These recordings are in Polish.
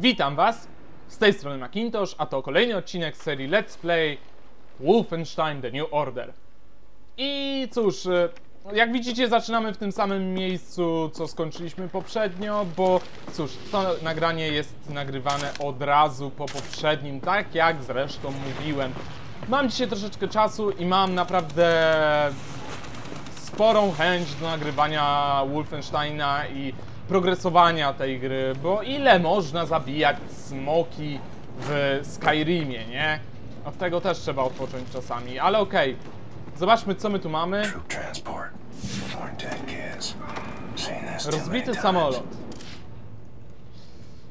Witam Was, z tej strony Macintosh, a to kolejny odcinek z serii Let's Play Wolfenstein The New Order. I cóż, jak widzicie zaczynamy w tym samym miejscu, co skończyliśmy poprzednio, bo cóż, to nagranie jest nagrywane od razu po poprzednim, tak jak zresztą mówiłem. Mam dzisiaj troszeczkę czasu i mam naprawdę sporą chęć do nagrywania Wolfensteina i progresowania tej gry, bo ile można zabijać smoki w Skyrimie, nie? Od tego też trzeba odpocząć czasami, ale okej. Zobaczmy, co my tu mamy. Rozbity samolot.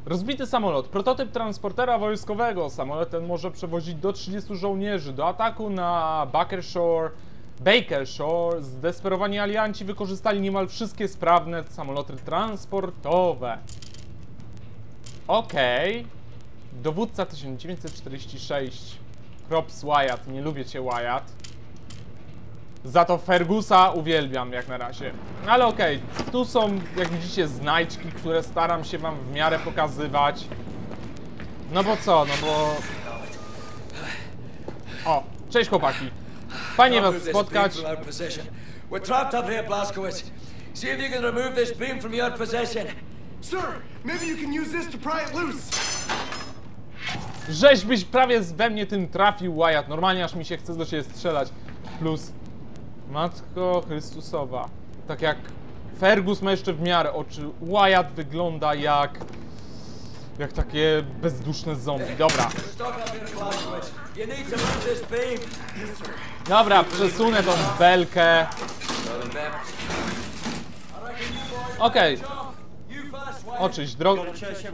Rozbity samolot. Prototyp transportera wojskowego. Samolot ten może przewozić do 30 żołnierzy. Do ataku na Baker's Shore zdesperowani alianci wykorzystali niemal wszystkie sprawne samoloty transportowe. Okej. Dowódca 1946. Props Wyatt. Nie lubię cię, Wyatt. Za to Fergusa uwielbiam jak na razie. Ale okej. Tu są, jak widzicie, znajdźki, które staram się wam w miarę pokazywać. No bo co? No bo... O, cześć chłopaki. Fajnie was spotkać. We're trapped up here, Blazkowicz. See if you can remove this beam from your possession. Sir, maybe you can use this to pry it loose. Żeś byś prawie we mnie tym trafił, Wyatt. Normalnie aż mi się chce do ciebie strzelać. Plus, Matko Chrystusowa. Tak jak Fergus ma jeszcze w miarę oczy. Wyatt wygląda jak... jak takie bezduszne zombie. Dobra. Dobra, przesunę tą belkę. Okej. Oczyść drogę.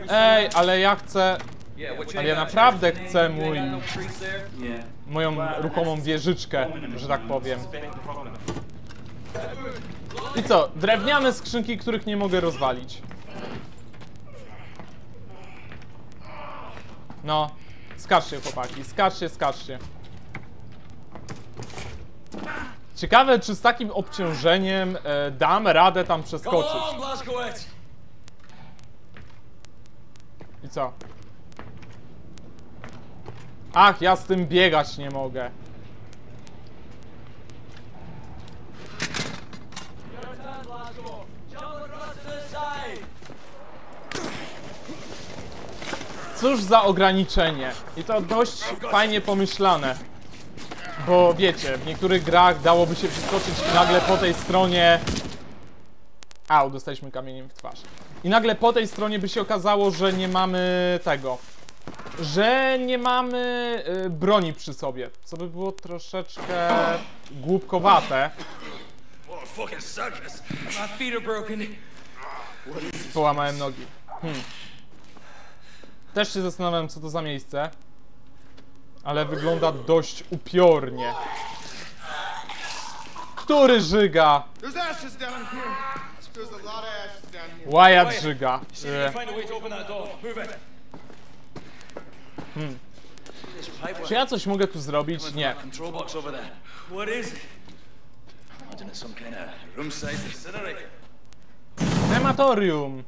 Ej, ale ja chcę... Ale ja naprawdę chcę moją ruchomą wieżyczkę, że tak powiem. I co? Drewniane skrzynki, których nie mogę rozwalić. No, skaczcie chłopaki, skaczcie. Ciekawe, czy z takim obciążeniem dam radę tam przeskoczyć. I co? Ach, ja z tym biegać nie mogę. Cóż za ograniczenie. I to dość fajnie pomyślane. Bo wiecie, w niektórych grach dałoby się przeskoczyć i nagle po tej stronie... Au, dostaliśmy kamieniem w twarz. I nagle po tej stronie by się okazało, że nie mamy tego. Że nie mamy broni przy sobie, co by było troszeczkę głupkowate. Połamałem nogi. Też się zastanawiałem, co to za miejsce, ale wygląda dość upiornie. Który żyga? Wyatt żyga. Czy ja coś mogę tu zrobić? Nie. Krematorium!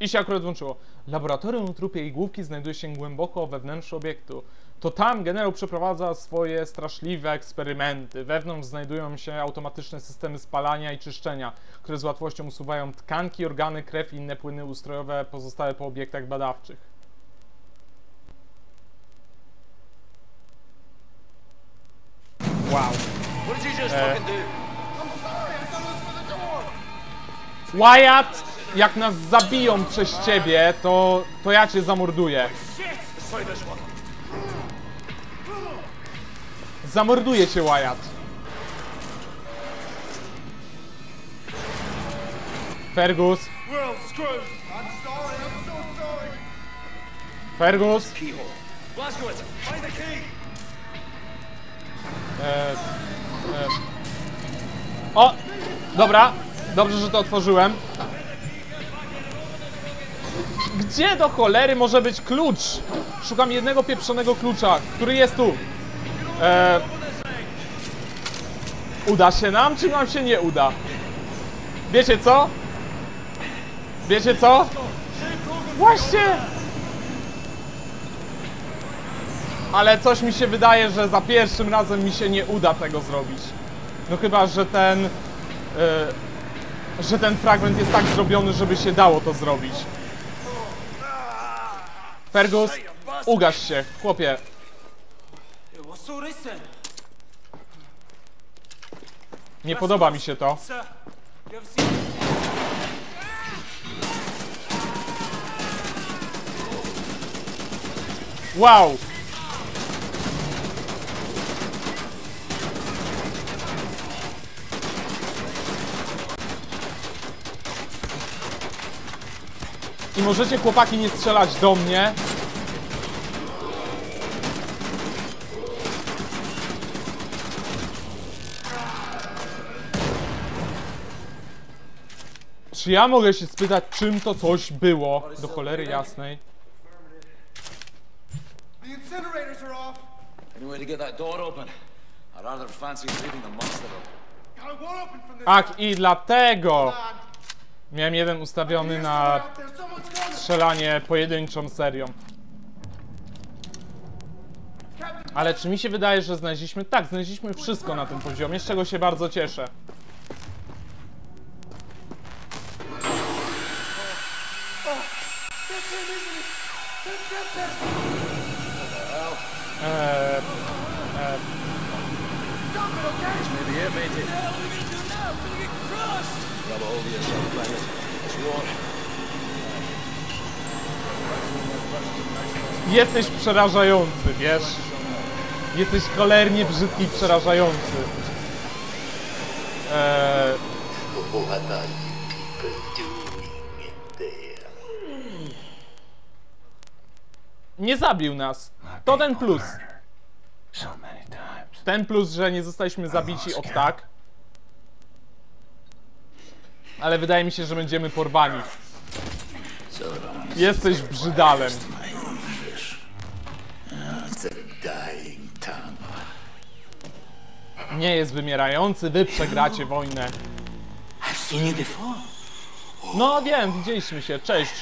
I się akurat włączyło. Laboratorium trupie i główki znajduje się głęboko we wnętrzu obiektu. To tam generał przeprowadza swoje straszliwe eksperymenty. Wewnątrz znajdują się automatyczne systemy spalania i czyszczenia, które z łatwością usuwają tkanki, organy, krew i inne płyny ustrojowe pozostałe po obiektach badawczych. Wow. Wyatt, jak nas zabiją przez ciebie, to ja cię zamorduję. Zamorduję cię, Wyatt. Fergus. Fergus. O! Dobra, dobrze, że to otworzyłem. Gdzie do cholery może być klucz? Szukam jednego pieprzonego klucza, który jest tu. Uda się nam, czy nam się nie uda? Wiecie co? Właśnie! ale coś mi się wydaje, że za pierwszym razem mi się nie uda tego zrobić. No chyba, że ten fragment jest tak zrobiony, żeby się dało to zrobić. Fergus, ugaś się, chłopie. Nie podoba mi się to. Wow! I możecie, chłopaki, nie strzelać do mnie. Czy ja mogę się spytać, czym to coś było? Do cholery jasnej. Ach, i dlatego miałem jeden ustawiony na strzelanie pojedynczą serią. Ale czy mi się wydaje, że znaleźliśmy? Tak, znaleźliśmy wszystko na tym poziomie, z czego się bardzo cieszę. Jesteś przerażający, wiesz? Jesteś cholernie brzydki i przerażający. Nie zabił nas. To ten plus. Ten plus, że nie zostaliśmy zabici od tak. Ale wydaje mi się, że będziemy porwani. Jesteś brzydalem. Nie jest wymierający, wy przegracie wojnę. No wiem, widzieliśmy się, cześć.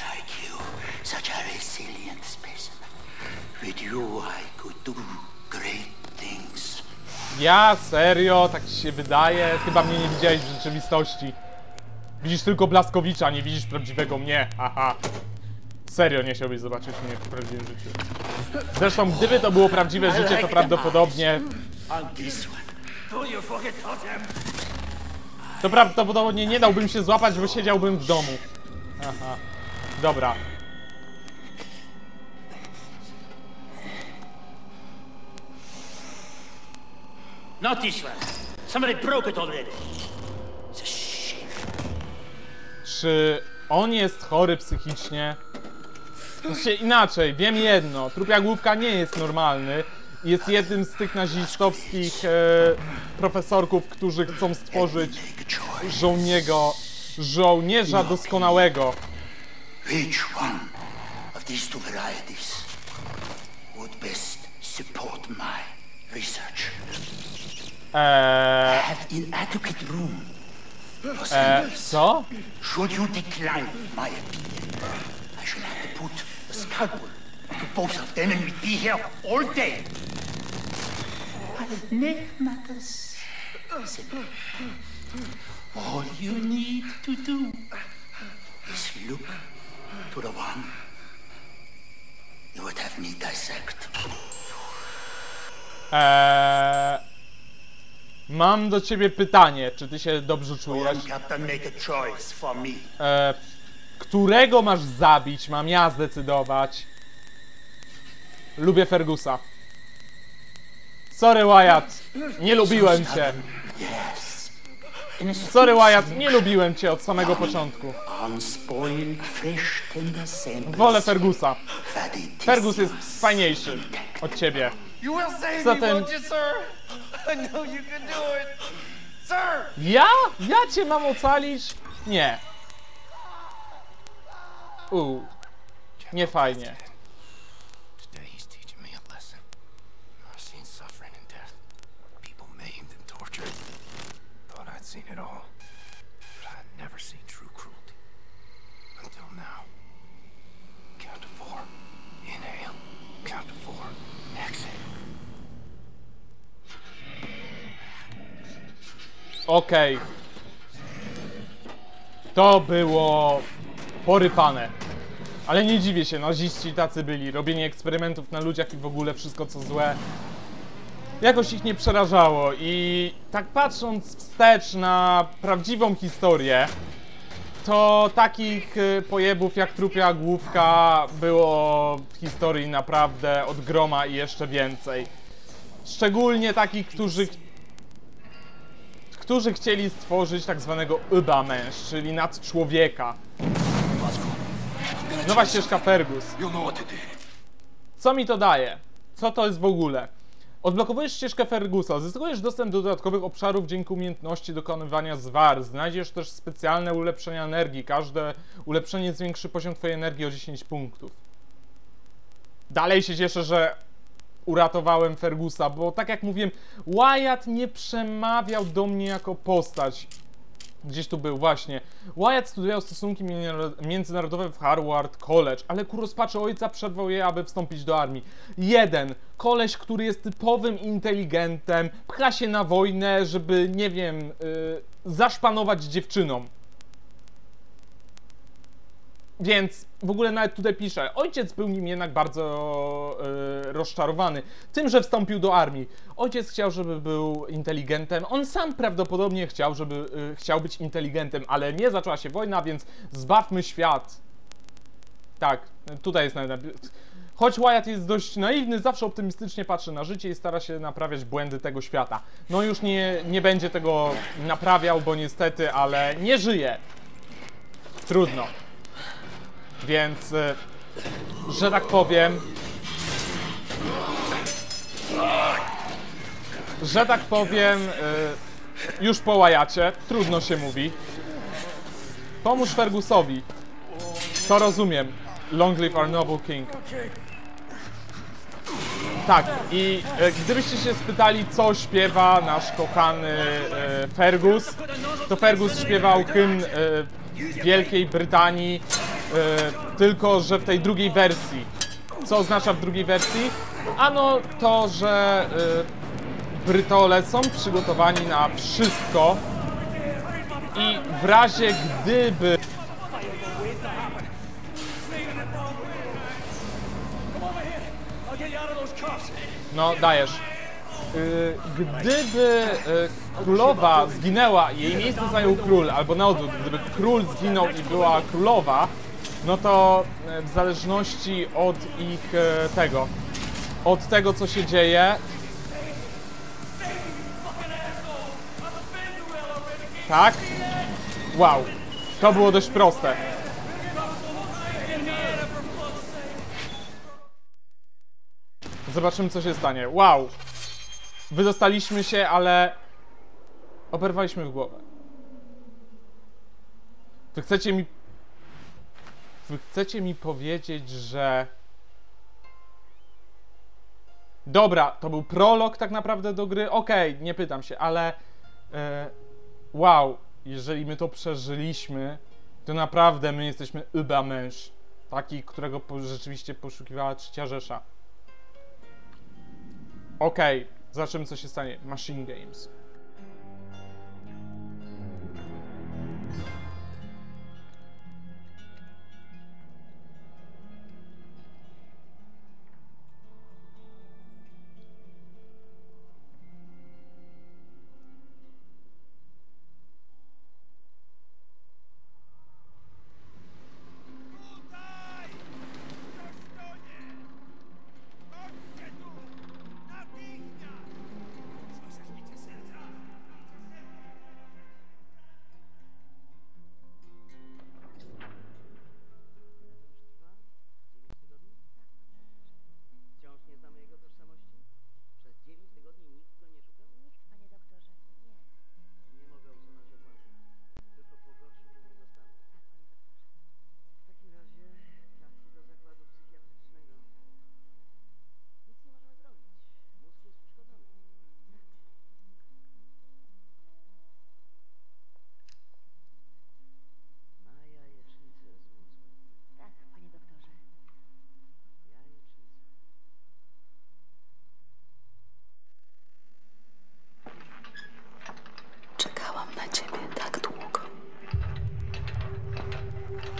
Ja? Serio? Tak ci się wydaje? Chyba mnie nie widziałeś w rzeczywistości. Widzisz tylko Blazkowicza, nie widzisz prawdziwego mnie. Aha. Serio nie chciałbyś zobaczyć mnie w prawdziwym życiu. Zresztą gdyby to było prawdziwe życie, to prawdopodobnie... To prawdopodobnie nie dałbym się złapać, bo siedziałbym w domu. Aha. Dobra. Not this one. Somebody broke it already. It's a shame. Czy on jest chory psychicznie? Znaczy inaczej, wiem jedno. Trupia główka nie jest normalny. Jest jednym z tych nazistowskich profesorków, którzy chcą stworzyć żołnierza doskonałego. Which one of these two varieties would best support my research? Co? Mam do ciebie pytanie, czy ty się dobrze czujesz? Którego masz zabić? Mam ja zdecydować. Lubię Fergusa. Sorry, Wyatt. Nie lubiłem cię. Sorry, Wyatt. Nie lubiłem cię od samego początku. Wolę Fergusa. Fergus jest fajniejszy od ciebie. Zatem... Ja? Ja cię mam ocalić? Nie. Nie fajnie. Okej. Okay. To było porypane. Ale nie dziwię się, naziści tacy byli. Robienie eksperymentów na ludziach i w ogóle wszystko co złe. Jakoś ich nie przerażało i tak patrząc wstecz na prawdziwą historię, to takich pojebów jak trupia główka było w historii naprawdę od groma i jeszcze więcej. Szczególnie takich, którzy chcieli stworzyć tak zwanego ubamęż, czyli nadczłowieka. Nowa ścieżka Fergus. Co mi to daje? Co to jest w ogóle? Odblokowujesz ścieżkę Fergusa, zyskujesz dostęp do dodatkowych obszarów dzięki umiejętności dokonywania zwar. Znajdziesz też specjalne ulepszenia energii. Każde ulepszenie zwiększy poziom twojej energii o 10 punktów. Dalej się cieszę, że uratowałem Fergusa, bo tak jak mówiłem, Wyatt nie przemawiał do mnie jako postać. Gdzieś tu był, właśnie. Wyatt studiował stosunki międzynarodowe w Harvard College, ale ku rozpaczy ojca przerwał je, aby wstąpić do armii. Jeden koleś, który jest typowym inteligentem, pcha się na wojnę, żeby, nie wiem, zaszpanować dziewczyną. Więc w ogóle nawet tutaj pisze, ojciec był nim jednak bardzo rozczarowany tym, że wstąpił do armii. Ojciec chciał, żeby był inteligentem, on sam prawdopodobnie chciał, żeby chciał być inteligentem, ale nie zaczęła się wojna, więc zbawmy świat. Tak, tutaj jest nawet... Choć Wyatt jest dość naiwny, zawsze optymistycznie patrzy na życie i stara się naprawiać błędy tego świata. No już nie będzie tego naprawiał, bo niestety, ale nie żyje. Trudno. Więc, że tak powiem, już po Wyattie, trudno się mówi. Pomóż Fergusowi. To rozumiem. Long Live Our Noble King. Tak, i gdybyście się spytali, co śpiewa nasz kochany Fergus, to Fergus śpiewał hymn Wielkiej Brytanii, tylko że w tej drugiej wersji. Co oznacza w drugiej wersji? Ano to, że Brytole są przygotowani na wszystko i w razie gdyby... No, dajesz. Gdyby królowa zginęła i jej miejsce zajął król, albo na odwrót, gdyby król zginął i była królowa, no to w zależności od ich tego co się dzieje. Tak? Wow, to było dość proste. Zobaczymy, co się stanie. Wow! Wydostaliśmy się, ale oberwaliśmy w głowę. Wy chcecie mi powiedzieć, że... Dobra, to był prolog tak naprawdę do gry. Okej, nie pytam się, ale... wow, jeżeli my to przeżyliśmy, to naprawdę my jesteśmy übermensch. Taki, którego rzeczywiście poszukiwała Trzecia Rzesza. Okej, zobaczymy, co się stanie. Machine Games.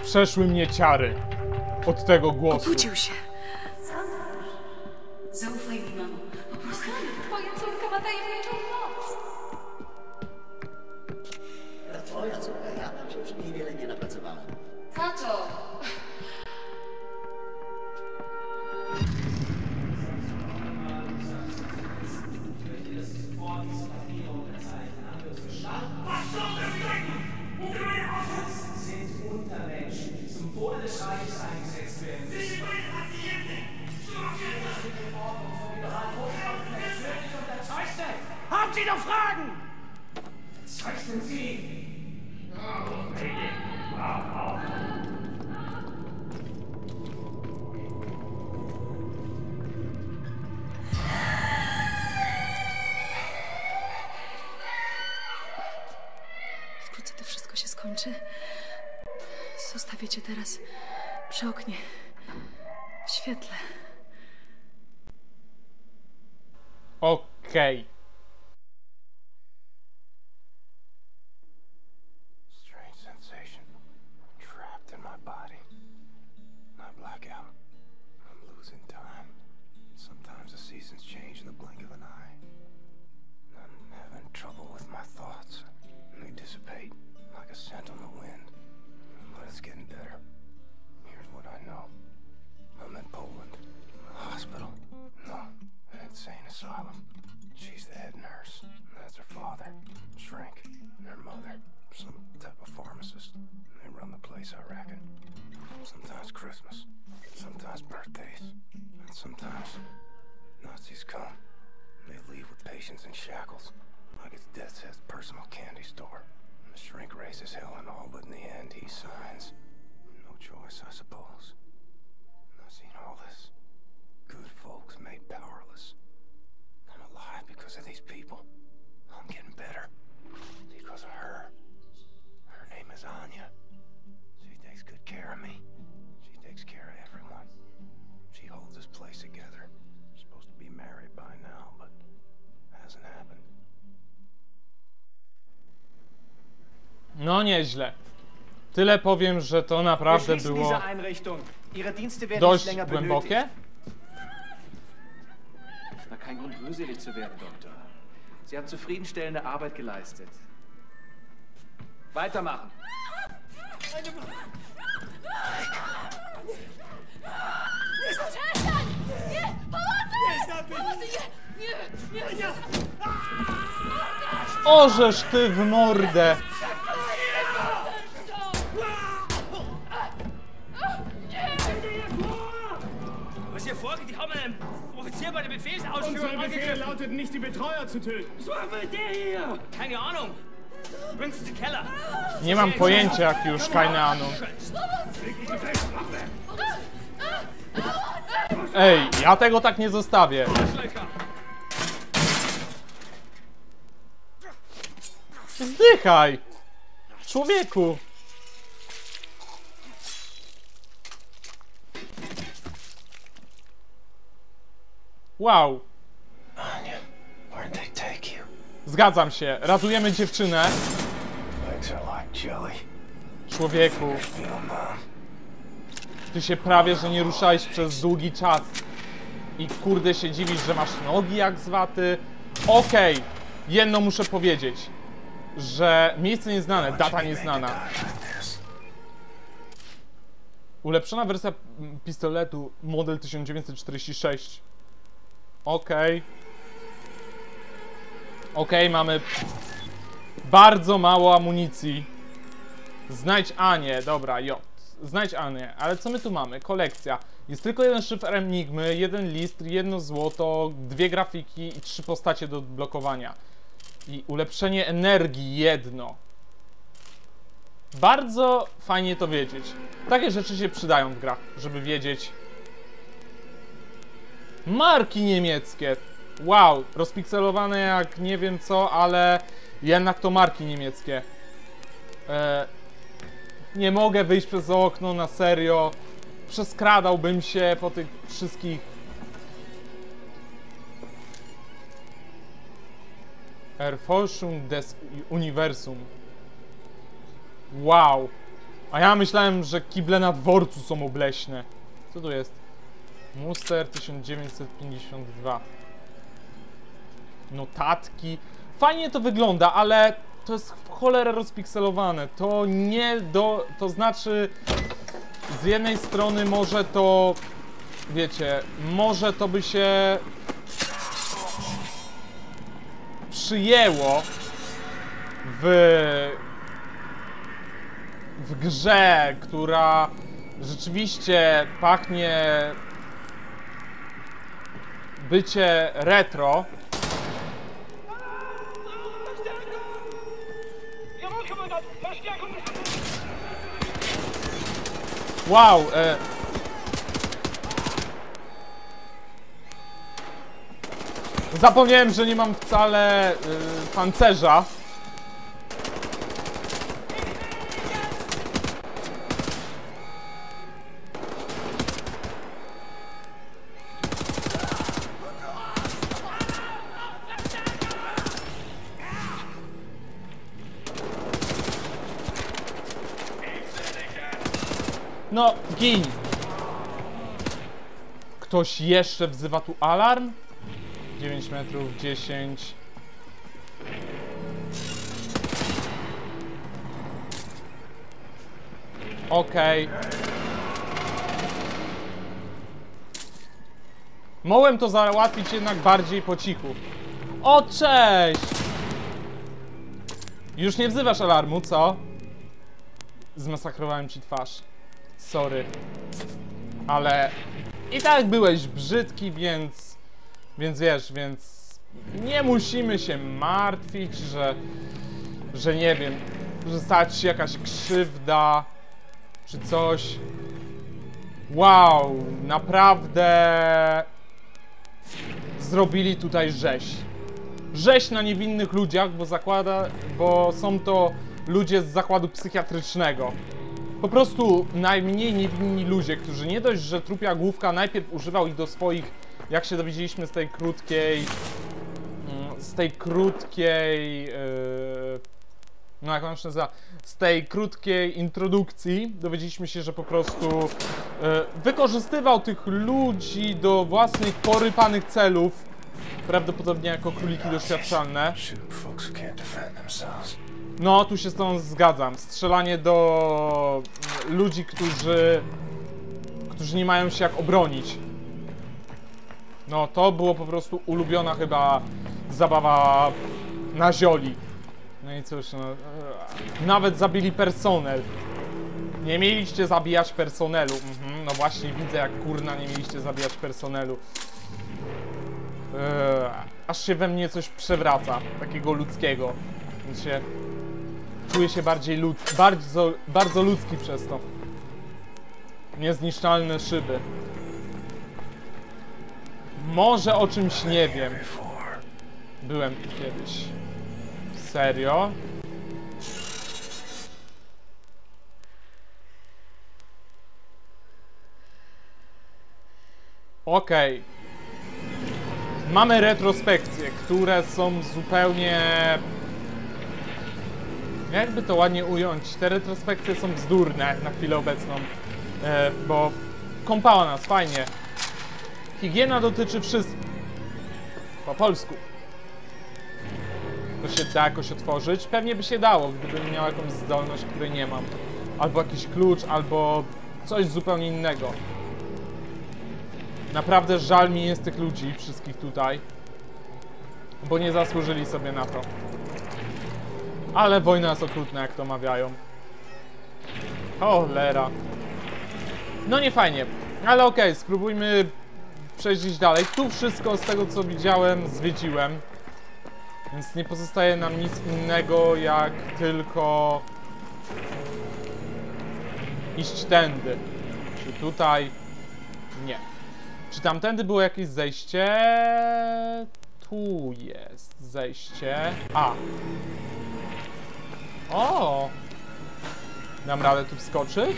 Przeszły mnie ciary od tego głosu. Obudził się. Zaufaj mi, mamo. Po prostu twoja córka ma tajemniczą moc. Ta twoja córka, ja tam się przy niej wiele nie napracowałam. Tato! Wkrótce to wszystko się skończy. Zostawię cię teraz przy oknie, w świetle. Okej. No nieźle. Tyle powiem, że to naprawdę było dość głębokie. Ożeż ty w mordę! Unser Befehl lautet nicht, die Betreuer zu töten. Keine Ahnung. Bring sie zu Keller. Nie mam pojęcia, jak już, keine Ahnung. Ej, ja tego tak nie zostawię. Zdychaj! Człowieku! Wow. Zgadzam się. Ratujemy dziewczynę. Człowieku. Ty się prawie, że nie ruszałeś przez długi czas. I kurde się dziwisz, że masz nogi jak z waty. Okej. Jedno muszę powiedzieć. Że miejsce nieznane, data nieznana. Ulepszona wersja pistoletu, model 1946. Okej, mamy bardzo mało amunicji. Znajdź Anię, dobra, J. Znajdź Anię, ale co my tu mamy? Kolekcja. Jest tylko jeden szyfr Enigmy, jeden list, jedno złoto, dwie grafiki i 3 postacie do odblokowania. I ulepszenie energii jedno. Bardzo fajnie to wiedzieć. Takie rzeczy się przydają w grach, żeby wiedzieć. Marki niemieckie. Wow, rozpikselowane jak nie wiem co, ale jednak to marki niemieckie. Nie mogę wyjść przez okno, na serio. Przeskradałbym się po tych wszystkich... Erforschung des Universum. Wow. A ja myślałem, że kible na dworcu są obleśne. Co tu jest? Muster 1952. Notatki. Fajnie to wygląda, ale to jest w cholerę rozpikselowane. To nie do... To znaczy... Z jednej strony może to... Wiecie, może to by się... przyjęło w grze, która rzeczywiście pachnie bycie retro. Wow, zapomniałem, że nie mam wcale pancerza. No, gin. Ktoś jeszcze wzywa tu alarm? 9 metrów, 10. Okej. Mogłem to załatwić jednak bardziej po cichu. O, cześć! Już nie wzywasz alarmu, co? Zmasakrowałem ci twarz. Sorry. Ale i tak byłeś brzydki, więc... wiesz, nie musimy się martwić, że nie wiem, że stać się jakaś krzywda, czy coś. Wow, naprawdę zrobili tutaj rzeź. Rzeź na niewinnych ludziach, bo są to ludzie z zakładu psychiatrycznego. Po prostu najmniej niewinni ludzie, którzy nie dość, że trupia główka najpierw używał ich do swoich... Jak się dowiedzieliśmy z tej krótkiej... no jak ona się nazywa? Z tej krótkiej introdukcji dowiedzieliśmy się, że po prostu wykorzystywał tych ludzi do własnych porypanych celów. Prawdopodobnie jako króliki doświadczalne. No, tu się z tą zgadzam. Strzelanie do ludzi, którzy nie mają się jak obronić. No, to było po prostu ulubiona chyba zabawa na zioli. No i cóż, no, nawet zabili personel. Nie mieliście zabijać personelu. No właśnie widzę, jak kurna nie mieliście zabijać personelu. Aż się we mnie coś przewraca, takiego ludzkiego. Znaczy, czuję się bardziej bardzo ludzki przez to. Niezniszczalne szyby. Może o czymś nie wiem. Byłem tu kiedyś. Serio? Okej. Mamy retrospekcje, które są zupełnie... Jakby to ładnie ująć? Te retrospekcje są bzdurne na chwilę obecną. Bo kąpała nas, fajnie. Higiena dotyczy wszystkich. Po polsku. To się da jakoś otworzyć? Pewnie by się dało, gdybym miał jakąś zdolność, której nie mam. Albo jakiś klucz, albo coś zupełnie innego. Naprawdę żal mi jest tych ludzi, wszystkich tutaj. Bo nie zasłużyli sobie na to. Ale wojna jest okrutna, jak to mawiają. Cholera. No nie fajnie. Ale okej, spróbujmy... przejść dalej. Tu wszystko z tego, co widziałem, zwiedziłem. Więc nie pozostaje nam nic innego, jak tylko... iść tędy. Czy tutaj... Nie. Czy tamtędy było jakieś zejście? Tu jest zejście. A! O! Dam radę tu wskoczyć?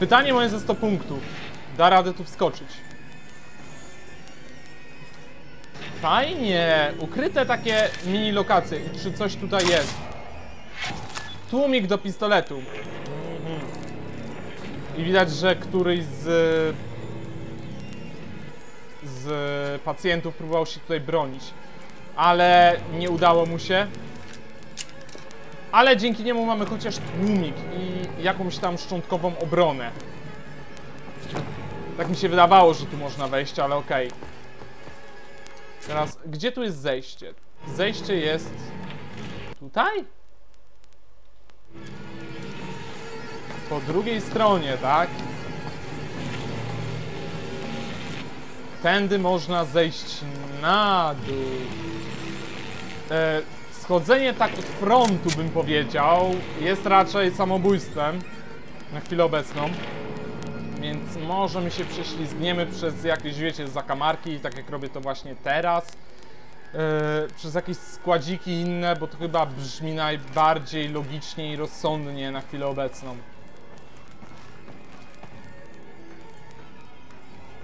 Pytanie moje ze 100 punktów. Da radę tu wskoczyć. Fajnie! Ukryte takie mini lokacje. Czy coś tutaj jest? tłumik do pistoletu. I widać, że któryś z pacjentów próbował się tutaj bronić, ale nie udało mu się. Ale dzięki niemu mamy chociaż tłumik i jakąś tam szczątkową obronę. Tak mi się wydawało, że tu można wejść, ale okej. Teraz, gdzie tu jest zejście? Zejście jest... tutaj? Po drugiej stronie, tak? Tędy można zejść na dół. Schodzenie tak od frontu, bym powiedział, jest raczej samobójstwem na chwilę obecną. Więc może my się prześlizgniemy przez jakieś, wiecie, zakamarki, tak jak robię to właśnie teraz. Przez jakieś składziki inne, bo to chyba brzmi najbardziej logicznie i rozsądnie na chwilę obecną.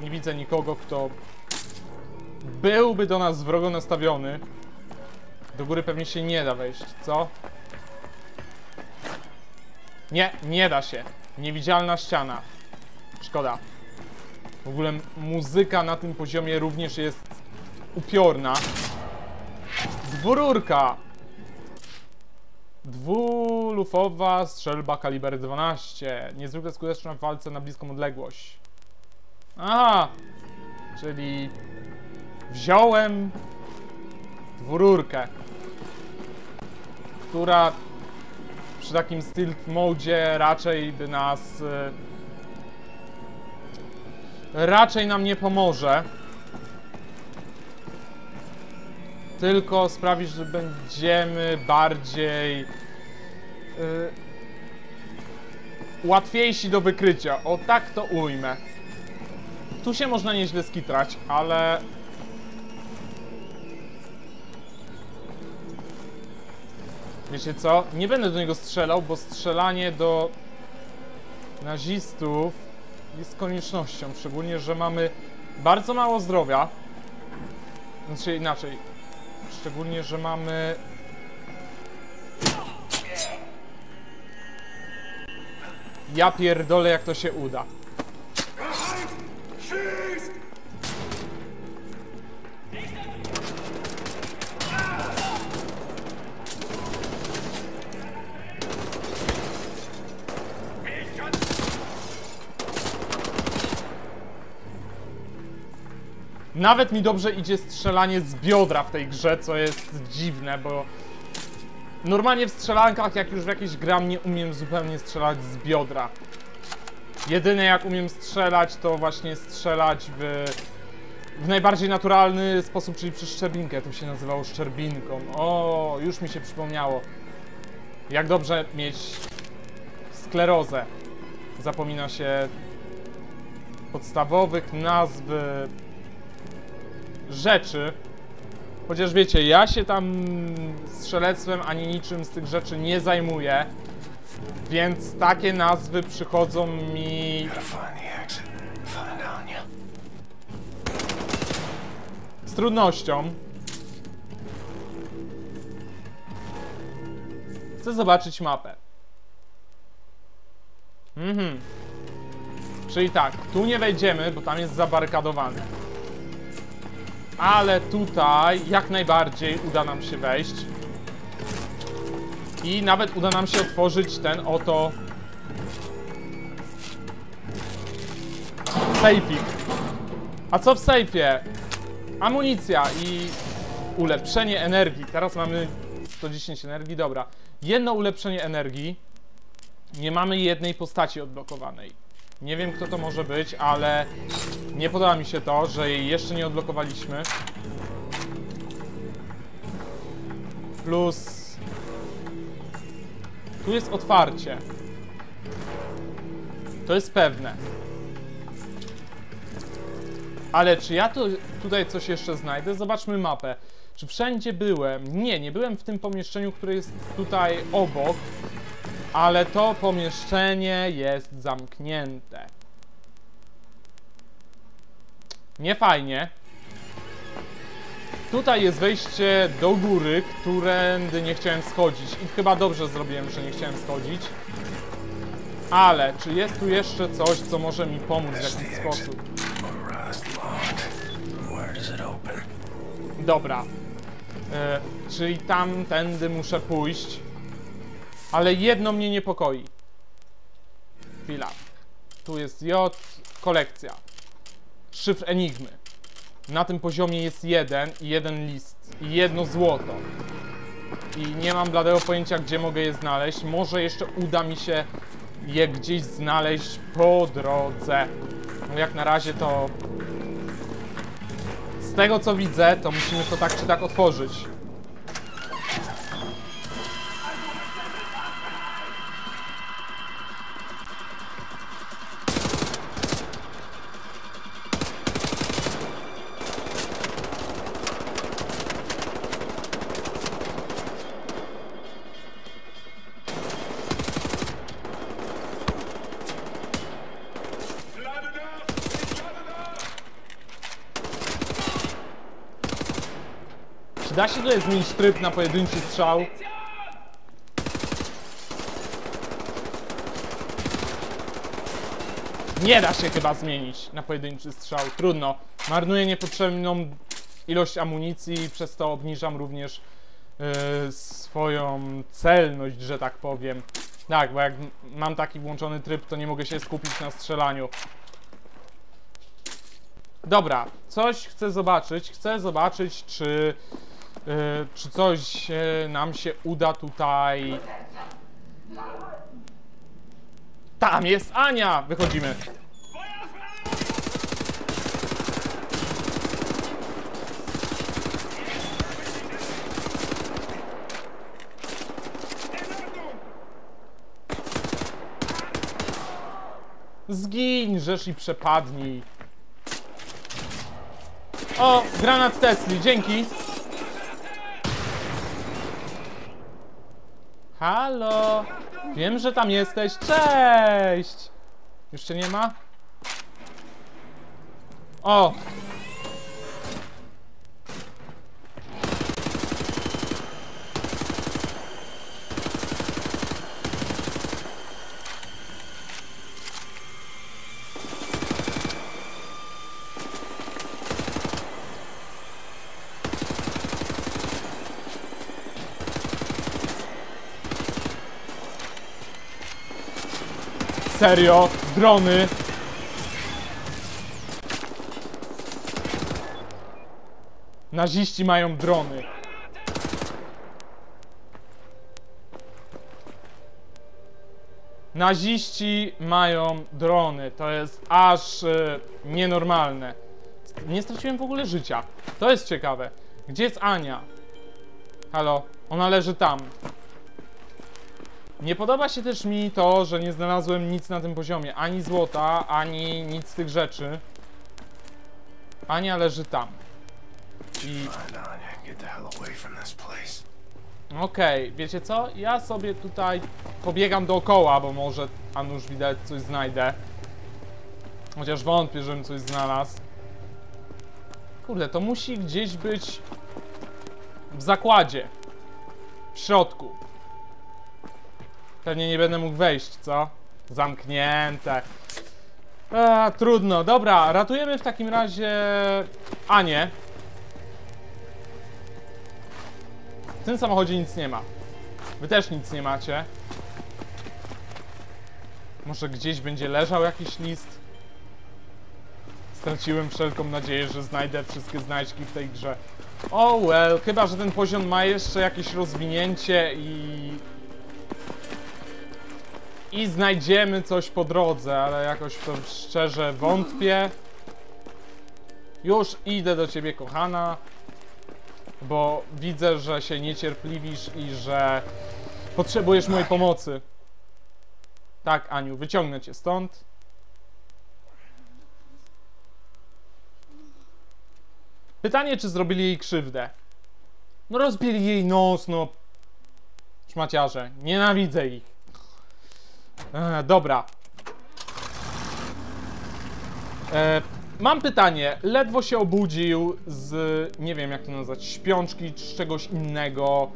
Nie widzę nikogo, kto byłby do nas wrogo nastawiony. Do góry pewnie się nie da wejść, co? Nie, nie da się. Niewidzialna ściana. Szkoda. W ogóle muzyka na tym poziomie również jest upiorna. Dwururka. Dwulufowa strzelba kaliber 12. Niezwykle skuteczna w walce na bliską odległość. Aha! Czyli wziąłem dwururkę, która przy takim stealth modzie raczej by nas... raczej nam nie pomoże. Tylko sprawi, że będziemy bardziej... łatwiejsi do wykrycia. O, tak to ujmę. Tu się można nieźle skitrać, ale... wiecie co? Nie będę do niego strzelał, bo strzelanie do nazistów jest koniecznością. Szczególnie, że mamy bardzo mało zdrowia. Znaczy inaczej. Szczególnie, że mamy... ja pierdolę, jak to się uda. Nawet mi dobrze idzie strzelanie z biodra w tej grze, co jest dziwne, bo normalnie w strzelankach, jak już w jakieś gram, nie umiem zupełnie strzelać z biodra. Jedyne jak umiem strzelać, to właśnie strzelać w najbardziej naturalny sposób, czyli przez szczerbinkę. To się nazywało szczerbinką. O, już mi się przypomniało. Jak dobrze mieć sklerozę. Zapomina się podstawowych nazw rzeczy. Chociaż wiecie, ja się tam strzelectwem ani niczym z tych rzeczy nie zajmuję. Więc takie nazwy przychodzą mi... z trudnością. Chcę zobaczyć mapę. Czyli tak, tu nie wejdziemy, bo tam jest zabarykadowane. Ale tutaj jak najbardziej uda nam się wejść. I nawet uda nam się otworzyć ten oto sejfik. A co w sejfie? Amunicja i ulepszenie energii. Teraz mamy 110 energii, dobra. Jedno ulepszenie energii. Nie mamy jednej postaci odblokowanej. Nie wiem, kto to może być, ale nie podoba mi się to, że jej jeszcze nie odblokowaliśmy. Plus... tu jest otwarcie. To jest pewne. Ale czy ja tutaj coś jeszcze znajdę? Zobaczmy mapę. Czy wszędzie byłem? Nie, nie byłem w tym pomieszczeniu, które jest tutaj obok. Ale to pomieszczenie jest zamknięte. Nie fajnie. Tutaj jest wejście do góry, którędy nie chciałem schodzić. I chyba dobrze zrobiłem, że nie chciałem schodzić. Ale czy jest tu jeszcze coś, co może mi pomóc w jakiś sposób? Dobra. Czyli tamtędy muszę pójść. Ale jedno mnie niepokoi. Chwila. Tu jest J. Kolekcja. Szyfr Enigmy. Na tym poziomie jest jeden list. I jedno złoto. I nie mam bladego pojęcia, gdzie mogę je znaleźć. Może jeszcze uda mi się je gdzieś znaleźć po drodze. No jak na razie to... Z tego co widzę, to musimy to tak czy tak otworzyć. Da się tutaj zmienić tryb na pojedynczy strzał? Nie da się chyba zmienić na pojedynczy strzał. Trudno. Marnuję niepotrzebną ilość amunicji i przez to obniżam również swoją celność, że tak powiem. Tak, bo jak mam taki włączony tryb, to nie mogę się skupić na strzelaniu. Dobra, coś chcę zobaczyć. Chcę zobaczyć, czy coś nam się uda tutaj... Tam jest Ania! Wychodzimy. Zgiń, rzesz i przepadnij. O, granat Tesli, dzięki. Halo! Wiem, że tam jesteś. Cześć! Już cię nie ma? O! Serio? Drony? Naziści mają drony. Naziści mają drony. To jest aż nienormalne. Nie straciłem w ogóle życia. To jest ciekawe. Gdzie jest Ania? Halo? Ona leży tam. Nie podoba się też mi to, że nie znalazłem nic na tym poziomie. Ani złota, ani nic z tych rzeczy. Ania leży tam. I... Okej, wiecie co? Ja sobie tutaj pobiegam dookoła, bo może a nuż widać coś znajdę. Chociaż wątpię, żebym coś znalazł. Kurde, to musi gdzieś być w zakładzie. W środku. Pewnie nie będę mógł wejść, co? Zamknięte. Trudno. Dobra, ratujemy w takim razie Anię. W tym samochodzie nic nie ma. Wy też nic nie macie. Może gdzieś będzie leżał jakiś list? Straciłem wszelką nadzieję, że znajdę wszystkie znajdźki w tej grze. Oh well, chyba że ten poziom ma jeszcze jakieś rozwinięcie i... znajdziemy coś po drodze, ale jakoś to szczerze wątpię. Już idę do ciebie, kochana, bo widzę, że się niecierpliwisz i że potrzebujesz mojej pomocy. Tak, Aniu, wyciągnę cię stąd. Pytanie, czy zrobili jej krzywdę? No rozbili jej nos, no... Szmaciarze, nienawidzę ich. Dobra. Mam pytanie, ledwo się obudził z, nie wiem jak to nazwać, śpiączki czy czegoś innego,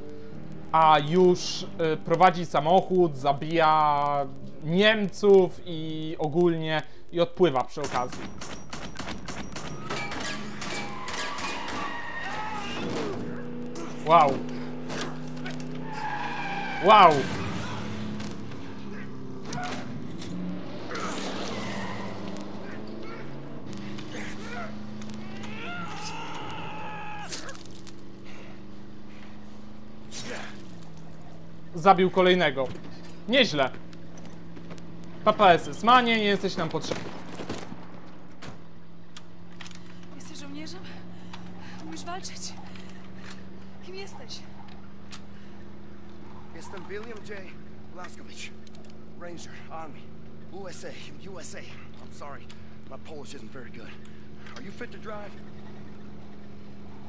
a już prowadzi samochód, zabija Niemców i ogólnie, i odpływa przy okazji. Wow. Wow. Zabił kolejnego. Nieźle. Papa SS-manie, nie jesteś nam potrzebny. Jesteś żołnierzem? Umiesz walczyć? Kim jesteś? Jestem William J. Blazkowicz, Ranger, Army, USA, USA. I'm sorry, my Polish isn't very good. Are you fit to drive?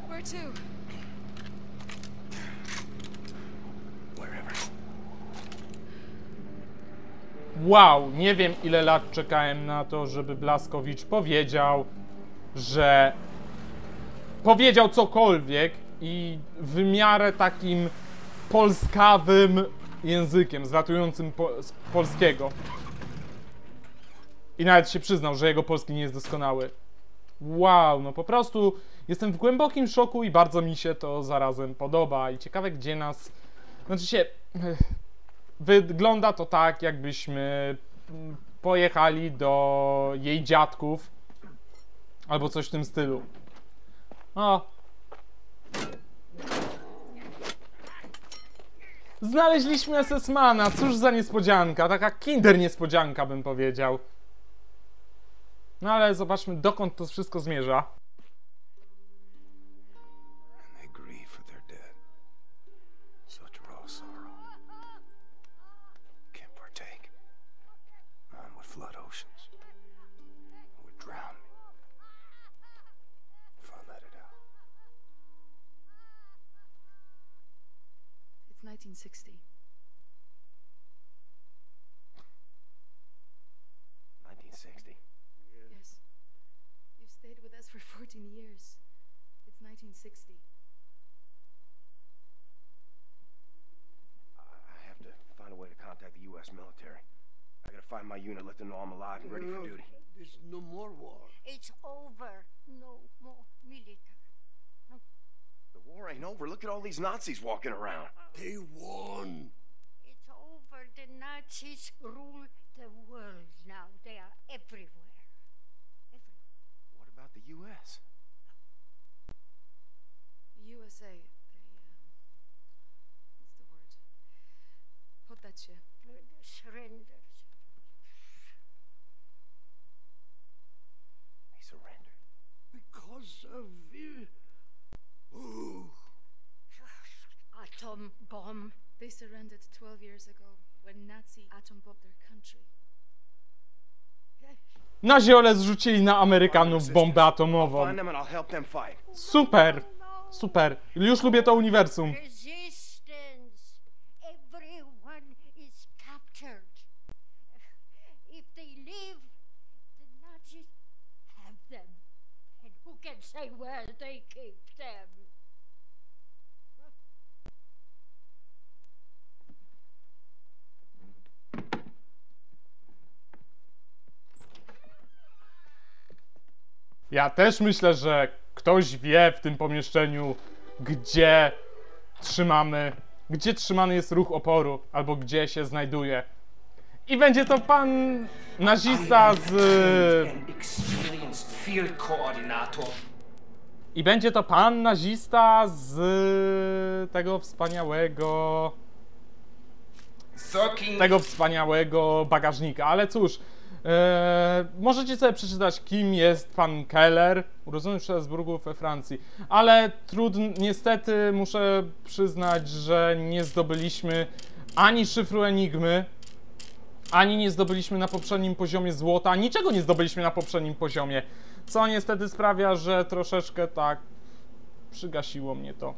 Where to? Wow, nie wiem ile lat czekałem na to, żeby Blazkowicz powiedział, że powiedział cokolwiek i w miarę takim polskawym językiem, zlatującym z polskiego. I nawet się przyznał, że jego polski nie jest doskonały. Wow, no po prostu jestem w głębokim szoku i bardzo mi się to zarazem podoba. I ciekawe gdzie nas... Znaczy się... Wygląda to tak, jakbyśmy pojechali do jej dziadków albo coś w tym stylu. O. Znaleźliśmy SS-mana, cóż za niespodzianka, taka kinder niespodzianka bym powiedział. No ale zobaczmy dokąd to wszystko zmierza. These Nazis walking around. They won. It's over. The Nazis rule the world now. They are everywhere. What about the U.S.? The USA. What's the word? Poddacie. Surrender. They surrendered. Because of... Oh. Atom bomb. They surrendered 12 years ago when Nazi atom bombed their country. Nazi zrzucili na Amerykanów bombę atomową. Super, super. Już lubię to uniwersum. Resistance. Everyone is captured. If they live, the Nazis have them. And who can say where they keep them? Ja też myślę, że ktoś wie w tym pomieszczeniu, gdzie trzymany jest ruch oporu, albo gdzie się znajduje. I będzie to pan nazista z... I będzie to pan nazista z tego wspaniałego... bagażnika, ale cóż. Możecie sobie przeczytać, kim jest pan Keller, urodzony w Strasburgu we Francji, ale niestety muszę przyznać, że nie zdobyliśmy ani szyfru Enigmy, ani nie zdobyliśmy na poprzednim poziomie złota, niczego nie zdobyliśmy na poprzednim poziomie, co niestety sprawia, że troszeczkę tak przygasiło mnie to.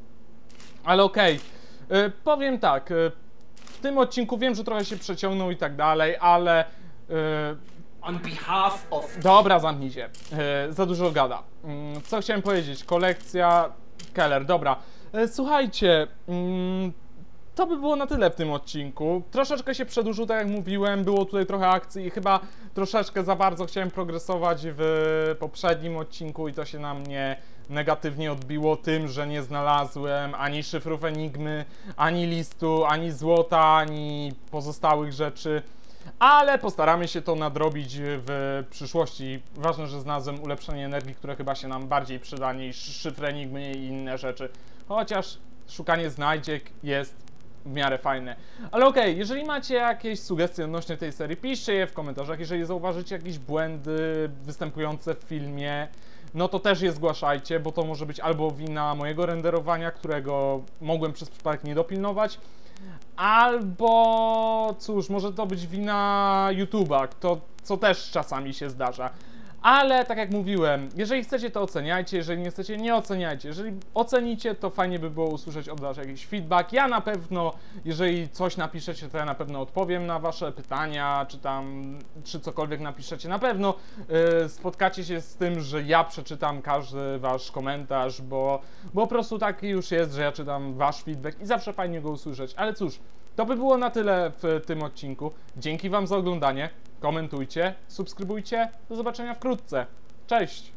Ale okej, powiem tak, w tym odcinku wiem, że trochę się przeciągnął i tak dalej, ale on behalf of... Dobra, zamknij się. Za dużo gada. Co chciałem powiedzieć? Kolekcja... Keller, dobra. Słuchajcie... To by było na tyle w tym odcinku. Troszeczkę się przedłużył, tak jak mówiłem, było tutaj trochę akcji i chyba troszeczkę za bardzo chciałem progresować w poprzednim odcinku i to się na mnie negatywnie odbiło tym, że nie znalazłem ani szyfrów Enigmy, ani listu, ani złota, ani pozostałych rzeczy, ale postaramy się to nadrobić w przyszłości. Ważne, że znalazłem ulepszenie energii, które chyba się nam bardziej przyda niż szyfr Enigmy i inne rzeczy, chociaż szukanie znajdziek jest w miarę fajne. Ale okej, jeżeli macie jakieś sugestie odnośnie tej serii, piszcie je w komentarzach. Jeżeli zauważycie jakieś błędy występujące w filmie, no to też je zgłaszajcie, bo to może być albo wina mojego renderowania, którego mogłem przez przypadek nie dopilnować, albo cóż, może to być wina YouTube'a, co też czasami się zdarza. Ale tak jak mówiłem, jeżeli chcecie, to oceniajcie, jeżeli nie chcecie, nie oceniajcie. Jeżeli ocenicie, to fajnie by było usłyszeć od was jakiś feedback. Ja na pewno, jeżeli coś napiszecie, to ja na pewno odpowiem na wasze pytania, czy cokolwiek napiszecie. Na pewno spotkacie się z tym, że ja przeczytam każdy wasz komentarz, bo po prostu taki już jest, że ja czytam wasz feedback i zawsze fajnie go usłyszeć. Ale cóż, to by było na tyle w tym odcinku. Dzięki wam za oglądanie. Komentujcie, subskrybujcie. Do zobaczenia wkrótce. Cześć!